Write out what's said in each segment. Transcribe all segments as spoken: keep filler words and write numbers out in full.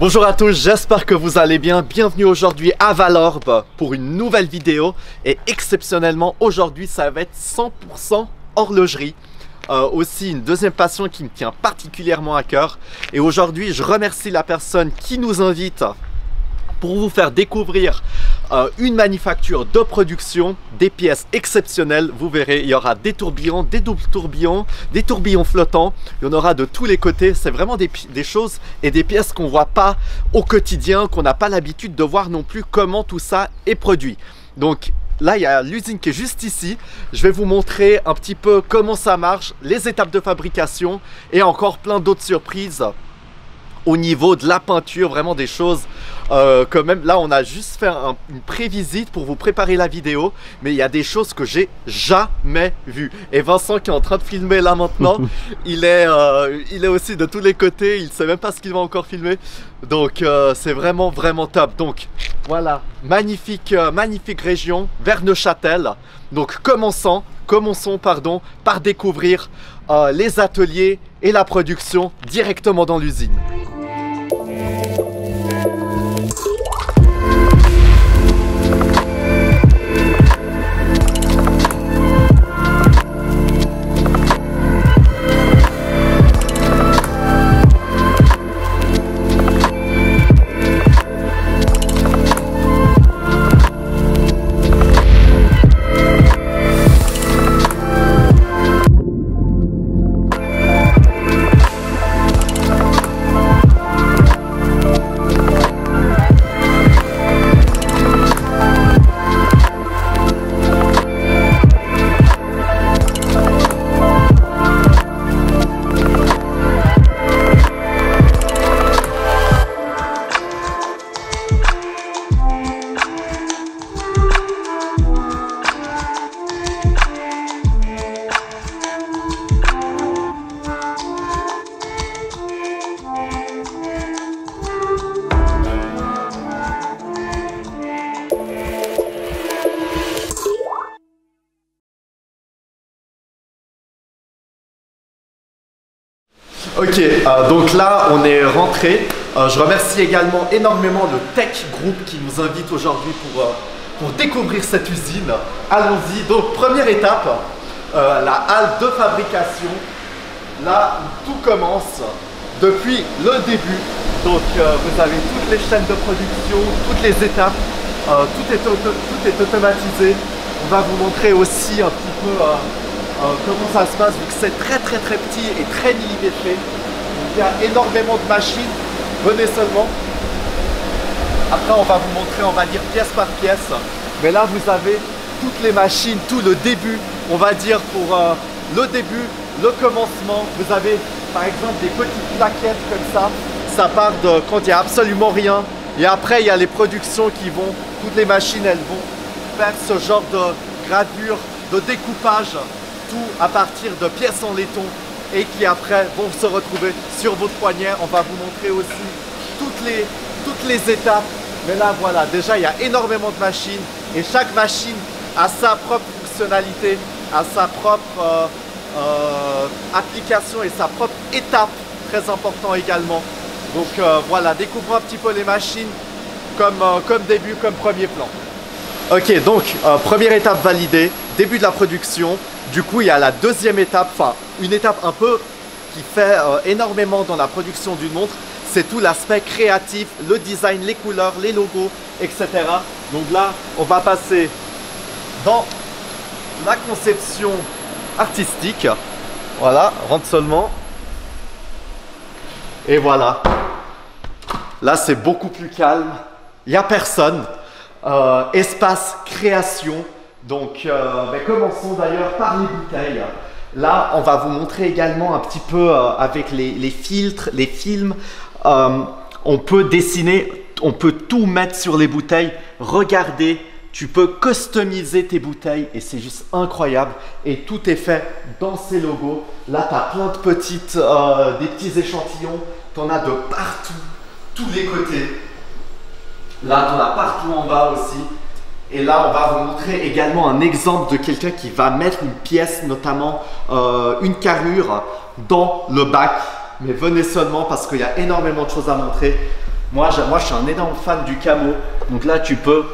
Bonjour à tous, j'espère que vous allez bien. Bienvenue aujourd'hui à Valorbe pour une nouvelle vidéo. Et exceptionnellement, aujourd'hui, ça va être cent pour cent horlogerie. Euh, aussi, une deuxième passion qui me tient particulièrement à cœur. Et aujourd'hui, je remercie la personne qui nous invite pour vous faire découvrir euh, une manufacture de production, des pièces exceptionnelles. Vous verrez, il y aura des tourbillons, des doubles tourbillons, des tourbillons flottants. Il y en aura de tous les côtés. C'est vraiment des, des choses et des pièces qu'on ne voit pas au quotidien, qu'on n'a pas l'habitude de voir non plus comment tout ça est produit. Donc là, il y a l'usine qui est juste ici. Je vais vous montrer un petit peu comment ça marche, les étapes de fabrication et encore plein d'autres surprises au niveau de la peinture, vraiment des choses euh, quand même. Là, on a juste fait un, une prévisite pour vous préparer la vidéo, mais il y a des choses que j'ai jamais vues. Et Vincent qui est en train de filmer là maintenant, il est, euh, il est aussi de tous les côtés, il ne sait même pas ce qu'il va encore filmer. Donc euh, c'est vraiment, vraiment top. Donc voilà, magnifique, euh, magnifique région, Verneuchâtel. Donc commençons, commençons pardon, par découvrir euh, les ateliers et la production directement dans l'usine. Ok, euh, donc là on est rentré. Euh, je remercie également énormément le Tech Group qui nous invite aujourd'hui pour, euh, pour découvrir cette usine. Allons-y. Donc première étape, euh, la halle de fabrication. Là où tout commence depuis le début. Donc euh, vous avez toutes les chaînes de production, toutes les étapes, euh, tout, est tout est automatisé. On va vous montrer aussi un petit peu... Euh, Euh, comment ça se passe vu que c'est très très très petit et très millimétré. Il y a énormément de machines, venez seulement. Après on va vous montrer, on va dire pièce par pièce, mais là vous avez toutes les machines, tout le début, on va dire pour euh, le début, le commencement. Vous avez par exemple des petites plaquettes comme ça, ça part de quand il n'y a absolument rien, et après il y a les productions qui vont, toutes les machines elles vont faire ce genre de gravure, de découpage à partir de pièces en laiton et qui après vont se retrouver sur votre poignet. On va vous montrer aussi toutes les, toutes les étapes. Mais là voilà, déjà il y a énormément de machines et chaque machine a sa propre fonctionnalité, a sa propre euh, euh, application et sa propre étape, très important également. Donc euh, voilà, découvrons un petit peu les machines comme, euh, comme début, comme premier plan. Ok, donc euh, première étape validée, début de la production. Du coup, il y a la deuxième étape, enfin une étape un peu qui fait euh, énormément dans la production d'une montre, c'est tout l'aspect créatif, le design, les couleurs, les logos, et cetera. Donc là, on va passer dans la conception artistique. Voilà, rentre seulement. Et voilà. Là, c'est beaucoup plus calme. Il n'y a personne. Euh, espace création. Donc, euh, ben commençons d'ailleurs par les bouteilles. Là, on va vous montrer également un petit peu euh, avec les, les filtres, les films. Euh, on peut dessiner, on peut tout mettre sur les bouteilles. Regardez, tu peux customiser tes bouteilles et c'est juste incroyable. Et tout est fait dans ces logos. Là, tu as plein de petites, euh, des petits échantillons. Tu en as de partout, tous les côtés. Là, tu en as partout en bas aussi. Et là, on va vous montrer également un exemple de quelqu'un qui va mettre une pièce, notamment euh, une carrure, dans le bac. Mais venez seulement parce qu'il y a énormément de choses à montrer. Moi je, moi, je suis un énorme fan du camo. Donc là, tu peux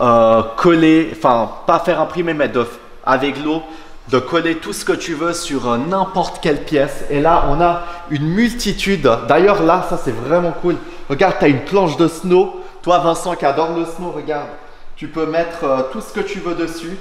euh, coller, enfin, pas faire imprimer, mais de, avec l'eau, de coller tout ce que tu veux sur euh, n'importe quelle pièce. Et là, on a une multitude. D'ailleurs, là, ça, c'est vraiment cool. Regarde, tu as une planche de snow. Toi, Vincent, qui adore le snow, regarde. Tu peux mettre euh, tout ce que tu veux dessus.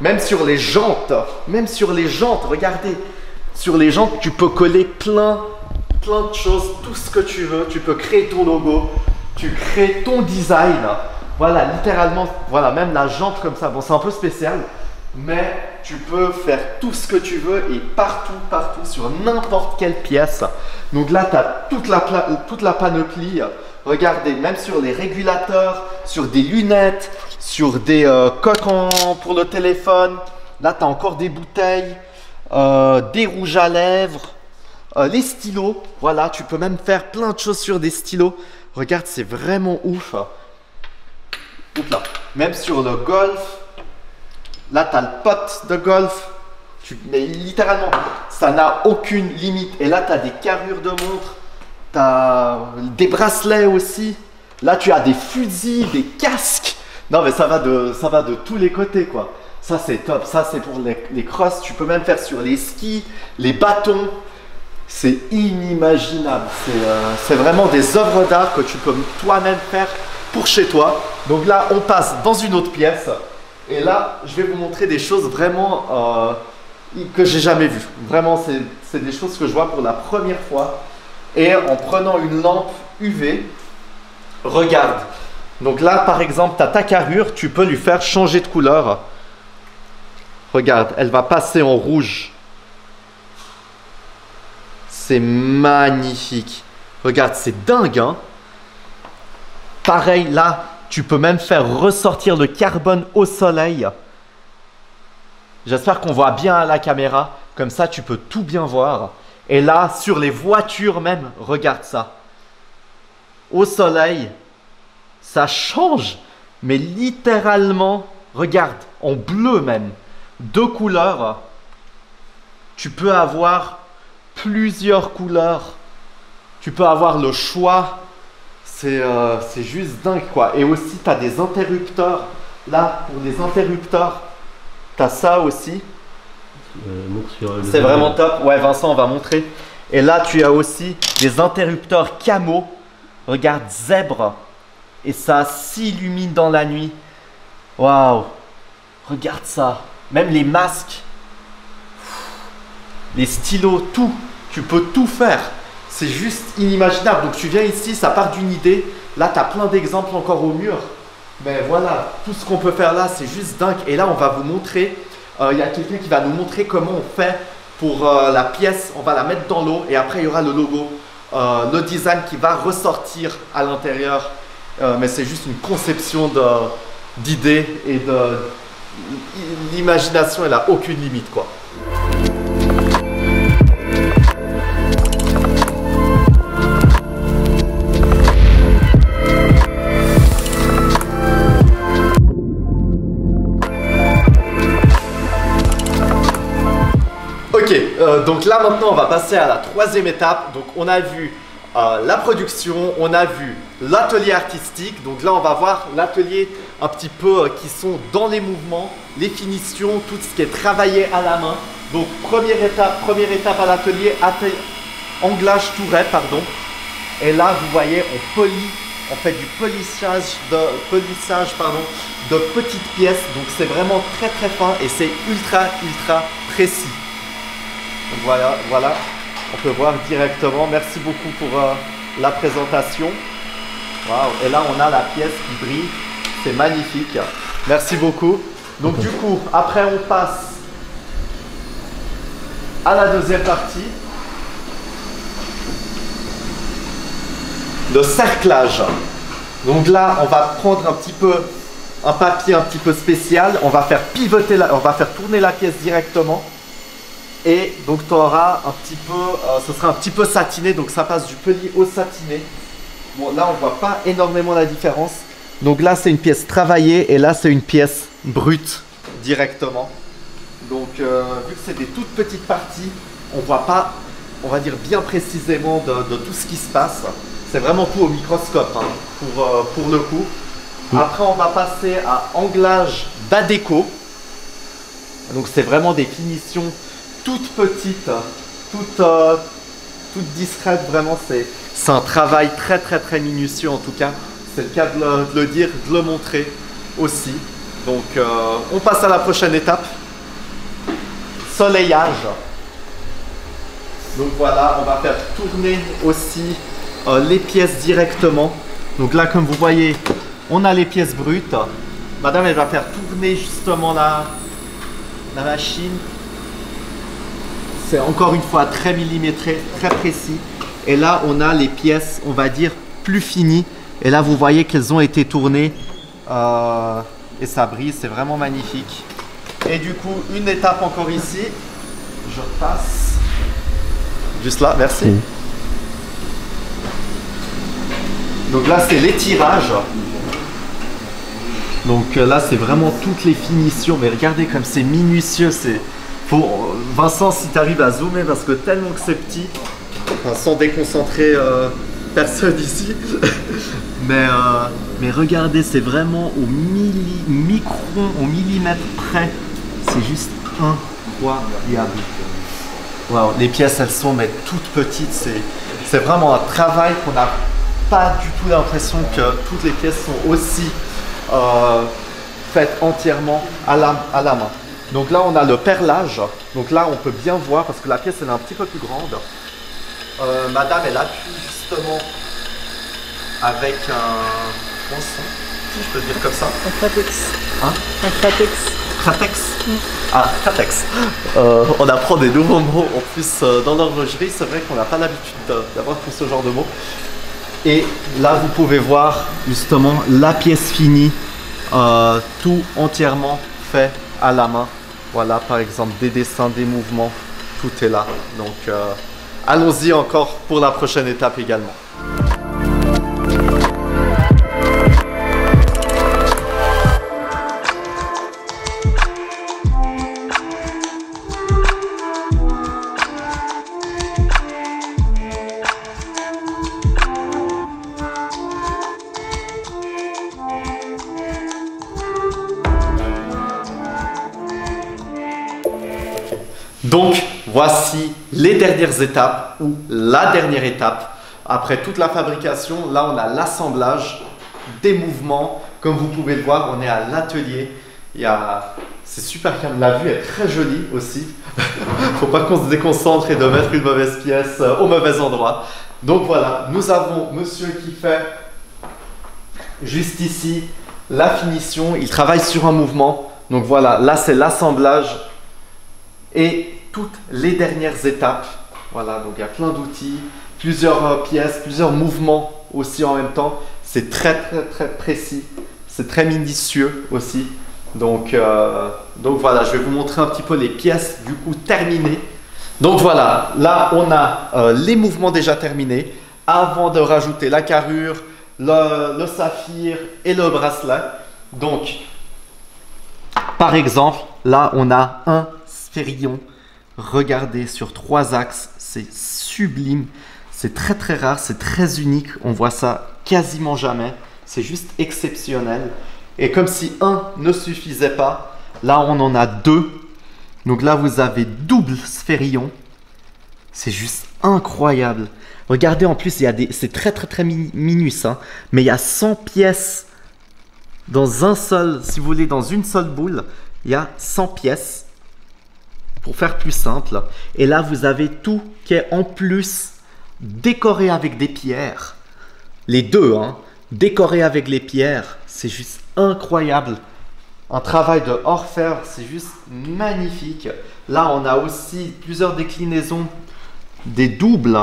Même sur les jantes. Même sur les jantes, regardez. Sur les jantes, tu peux coller plein... plein de choses, tout ce que tu veux, tu peux créer ton logo, tu crées ton design, voilà, littéralement, voilà, même la jante comme ça, bon, c'est un peu spécial, mais tu peux faire tout ce que tu veux et partout, partout, sur n'importe quelle pièce. Donc là, tu as toute la, toute la panoplie, regardez, même sur les régulateurs, sur des lunettes, sur des euh, coques en, pour le téléphone, là, tu as encore des bouteilles, euh, des rouges à lèvres, Euh, les stylos, voilà, tu peux même faire plein de choses sur des stylos. Regarde, c'est vraiment ouf. Oups là. Même sur le golf, là, tu as le pot de golf. Tu... Mais littéralement, ça n'a aucune limite. Et là, tu as des carrures de montre, tu as des bracelets aussi. Là, tu as des fusils, des casques. Non, mais ça va de, ça va de tous les côtés, quoi. Ça, c'est top. Ça, c'est pour les, les crosses. Tu peux même faire sur les skis, les bâtons. C'est inimaginable, c'est euh, vraiment des œuvres d'art que tu peux toi-même faire pour chez toi. Donc là, on passe dans une autre pièce et là, je vais vous montrer des choses vraiment euh, que j'ai jamais vues. Vraiment, c'est des choses que je vois pour la première fois. Et en prenant une lampe U V, regarde. Donc là, par exemple, tu as ta carrure, tu peux lui faire changer de couleur. Regarde, elle va passer en rouge. C'est magnifique. Regarde, c'est dingue, hein? Pareil, là, tu peux même faire ressortir le carbone au soleil. J'espère qu'on voit bien à la caméra. Comme ça, tu peux tout bien voir. Et là, sur les voitures même, regarde ça. Au soleil, ça change. Mais littéralement, regarde, en bleu même. Deux couleurs. Tu peux avoir... plusieurs couleurs, tu peux avoir le choix, c'est euh, juste dingue quoi. Et aussi tu as des interrupteurs, là pour les interrupteurs, tu as ça aussi, euh, c'est vraiment top, ouais Vincent on va montrer. Et là tu as aussi des interrupteurs camo, regarde zèbre, et ça s'illumine dans la nuit, waouh, regarde ça, même les masques, les stylos, tout, tu peux tout faire, c'est juste inimaginable. Donc tu viens ici, ça part d'une idée, là tu as plein d'exemples encore au mur, mais voilà, tout ce qu'on peut faire là c'est juste dingue. Et là on va vous montrer, il euh, y a quelqu'un qui va nous montrer comment on fait pour euh, la pièce, on va la mettre dans l'eau et après il y aura le logo, euh, le design qui va ressortir à l'intérieur, euh, mais c'est juste une conception d'idées et de l'imagination, elle n'a aucune limite quoi. Euh, donc là maintenant on va passer à la troisième étape. Donc on a vu euh, la production, on a vu l'atelier artistique. Donc là on va voir l'atelier un petit peu euh, qui sont dans les mouvements, les finitions, tout ce qui est travaillé à la main. Donc première étape, première étape à l'atelier, anglage touret, pardon. Et là vous voyez on polit, on fait du polissage de, polissage, pardon, de petites pièces. Donc c'est vraiment très très fin et c'est ultra ultra précis. Voilà, voilà, on peut voir directement. Merci beaucoup pour euh, la présentation. Wow. Et là, on a la pièce qui brille. C'est magnifique. Merci beaucoup. Donc, du coup, après, on passe à la deuxième partie. Le cerclage. Donc là, on va prendre un petit peu, un papier un petit peu spécial. On va faire pivoter, la, on va faire tourner la pièce directement. Et donc tu auras un petit peu, euh, ce sera un petit peu satiné, donc ça passe du poli au satiné. Bon là on voit pas énormément la différence. Donc là c'est une pièce travaillée et là c'est une pièce brute directement. Donc euh, vu que c'est des toutes petites parties, on voit pas, on va dire bien précisément de, de tout ce qui se passe. C'est vraiment tout au microscope hein, pour, euh, pour le coup. Après on va passer à anglage bas déco. Donc c'est vraiment des finitions toutes petites, toutes, euh, toutes discrètes, vraiment c'est un travail très très très minutieux en tout cas. C'est le cas de le, de le dire, de le montrer aussi. Donc euh, on passe à la prochaine étape, soleillage. Donc voilà, on va faire tourner aussi euh, les pièces directement. Donc là comme vous voyez, on a les pièces brutes. Madame elle va faire tourner justement la, la machine. C'est encore une fois très millimétré, très précis. Et là on a les pièces, on va dire, plus finies. Et là vous voyez qu'elles ont été tournées euh, et ça brille, c'est vraiment magnifique. Et du coup une étape encore ici, je passe juste là, merci. Donc là c'est l'étirage. Donc là c'est vraiment toutes les finitions, mais regardez comme c'est minutieux, c'est... Faut... Vincent, si tu arrives à zoomer, parce que tellement que c'est petit, enfin, sans déconcentrer euh, personne ici, mais, euh, mais regardez, c'est vraiment au milli... micron, au millimètre près, c'est juste incroyable. Wow, les pièces elles sont mais toutes petites, c'est vraiment un travail qu'on n'a pas du tout l'impression que toutes les pièces sont aussi... Euh, faites entièrement à la, à la main. Donc là on a le perlage, donc là on peut bien voir parce que la pièce elle est un petit peu plus grande. Euh, madame elle appuie justement avec un poinçon, si je peux dire comme ça. Un cratex. Hein? Un cratex. Cratex? Oui. Ah, cratex. Euh, on apprend des nouveaux mots en plus euh, dans l'horlogerie, c'est vrai qu'on n'a pas l'habitude d'avoir pour ce genre de mots. Et là, vous pouvez voir justement la pièce finie, euh, tout entièrement fait à la main. Voilà, par exemple, des dessins, des mouvements, tout est là. Donc, euh, allons-y encore pour la prochaine étape également. Donc voici les dernières étapes ou la dernière étape. Après toute la fabrication, là on a l'assemblage des mouvements. Comme vous pouvez le voir, on est à l'atelier. A... C'est super calme, la vue est très jolie aussi. Faut pas qu'on se déconcentre et de mettre une mauvaise pièce au mauvais endroit. Donc voilà, nous avons monsieur Kieffer juste ici la finition. Il travaille sur un mouvement. Donc voilà, là c'est l'assemblage et toutes les dernières étapes. Voilà, donc il y a plein d'outils, plusieurs euh, pièces, plusieurs mouvements aussi en même temps. C'est très très très précis, c'est très minutieux aussi. Donc, euh, donc voilà, je vais vous montrer un petit peu les pièces du coup terminées. Donc voilà, là on a euh, les mouvements déjà terminés avant de rajouter la carrure, le, le saphir et le bracelet. Donc par exemple, là on a un sphérillon, regardez, sur trois axes, c'est sublime, c'est très très rare, c'est très unique, on voit ça quasiment jamais, c'est juste exceptionnel. Et comme si un ne suffisait pas, là on en a deux, donc là vous avez double sphérillon, c'est juste incroyable. Regardez, en plus il y a des, c'est très très très minus, hein, mais il y a cent pièces dans un seul, si vous voulez, dans une seule boule, il y a cent pièces. Pour faire plus simple, et là vous avez tout qui est en plus décoré avec des pierres, les deux, hein, décoré avec les pierres, c'est juste incroyable, un travail de orfèvre, c'est juste magnifique. Là on a aussi plusieurs déclinaisons des doubles,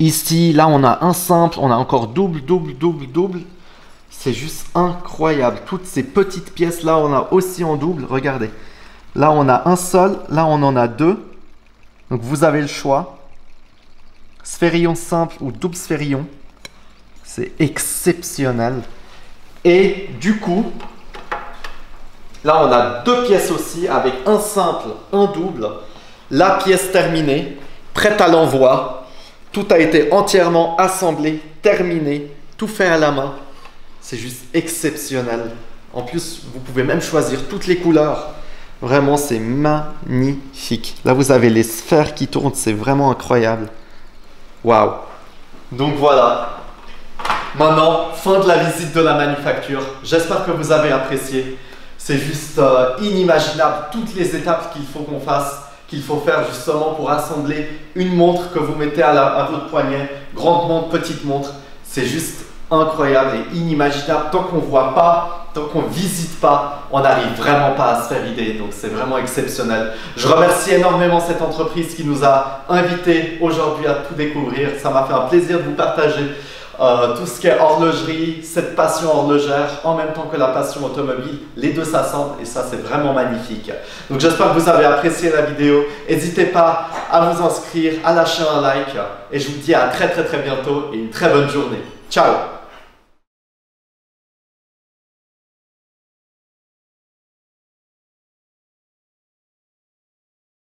ici, là on a un simple, on a encore double, double, double, double, c'est juste incroyable, toutes ces petites pièces là on a aussi en double, regardez. Là, on a un seul. Là, on en a deux. Donc, vous avez le choix. Sphérillon simple ou double sphérillon. C'est exceptionnel. Et du coup, là, on a deux pièces aussi avec un simple, un double. La pièce terminée, prête à l'envoi. Tout a été entièrement assemblé, terminé, tout fait à la main. C'est juste exceptionnel. En plus, vous pouvez même choisir toutes les couleurs. Vraiment, c'est magnifique. Là, vous avez les sphères qui tournent. C'est vraiment incroyable. Waouh! Donc voilà. Maintenant, fin de la visite de la manufacture. J'espère que vous avez apprécié. C'est juste euh, inimaginable toutes les étapes qu'il faut qu'on fasse, qu'il faut faire justement pour assembler une montre que vous mettez à, la, à votre poignet. Grande montre, petite montre. C'est juste incroyable et inimaginable. Tant qu'on ne voit pas, tant qu'on ne visite pas, on n'arrive vraiment pas à se faire idée. Donc c'est vraiment exceptionnel. Je remercie énormément cette entreprise qui nous a invités aujourd'hui à tout découvrir. Ça m'a fait un plaisir de vous partager euh, tout ce qui est horlogerie, cette passion horlogère, en même temps que la passion automobile. Les deux s'assemblent et ça c'est vraiment magnifique. Donc j'espère que vous avez apprécié la vidéo. N'hésitez pas à vous inscrire, à lâcher un like et je vous dis à très très très bientôt et une très bonne journée. Ciao!